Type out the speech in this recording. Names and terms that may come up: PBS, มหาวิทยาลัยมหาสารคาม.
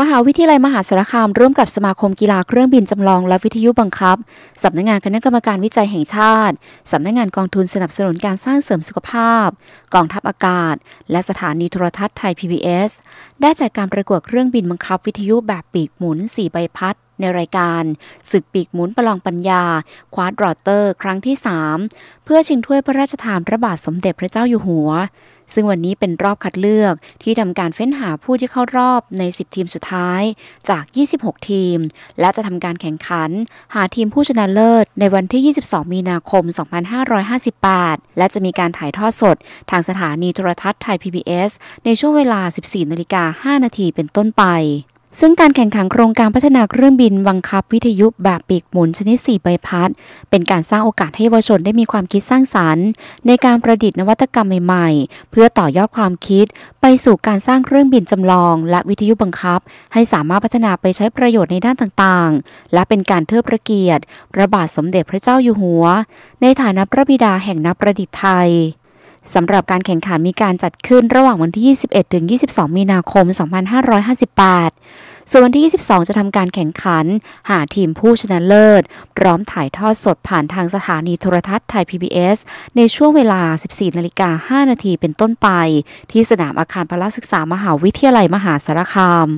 มหาวิทยาลัยมหาสารคามร่วมกับสมาคมกีฬาเครื่องบินจำลองและวิทยุบังคับสำนักงานคณะกรรมการวิจัยแห่งชาติสำนักงานกองทุนสนับสนุนการสร้างเสริมสุขภาพกองทัพอากาศและสถานีโทรทัศน์ไทย PBS ได้จัดการประกวดเครื่องบินบังคับวิทยุแบบปีกหมุน4ใบพัดในรายการศึกปีกหมุนประลองปัญญาควาดรอเตอร์ครั้งที่3เพื่อชิงถ้วยพระราชทานพระบาทสมเด็จพระเจ้าอยู่หัวซึ่งวันนี้เป็นรอบคัดเลือกที่ทำการเฟ้นหาผู้ที่เข้ารอบใน10ทีมสุดท้ายจาก26ทีมและจะทำการแข่งขันหาทีมผู้ชนะเลิศในวันที่22มีนาคม2558และจะมีการถ่ายทอดสดทางสถานีโทรทัศน์ไทย PBS ในช่วงเวลา 14:05 น.เป็นต้นไปซึ่งการแข่งขันโครงการพัฒนาเครื่องบินบังคับวิทยุแบบปีกหมุนชนิด4ใบพัดเป็นการสร้างโอกาสให้เยาวชนได้มีความคิดสร้างสรรค์ในการประดิษฐ์นวัตกรรมใหม่ๆเพื่อต่อยอดความคิดไปสู่การสร้างเครื่องบินจำลองและวิทยุบังคับให้สามารถพัฒนาไปใช้ประโยชน์ในด้านต่างๆและเป็นการเทิดพระเกียรติพระบาทสมเด็จพระเจ้าอยู่หัวในฐานะพระบิดาแห่งนักประดิษฐ์ไทยสำหรับการแข่งขันมีการจัดขึ้นระหว่างวันที่ 21-22 มีนาคม 2558 ส่วนวันที่ 22 จะทำการแข่งขันหาทีมผู้ชนะเลิศพร้อมถ่ายทอดสดผ่านทางสถานีโทรทัศน์ไทย PBS ในช่วงเวลา 14:05 น.เป็นต้นไปที่สนามอาคารพละศึกษามหาวิทยาลัยมหาสารคาม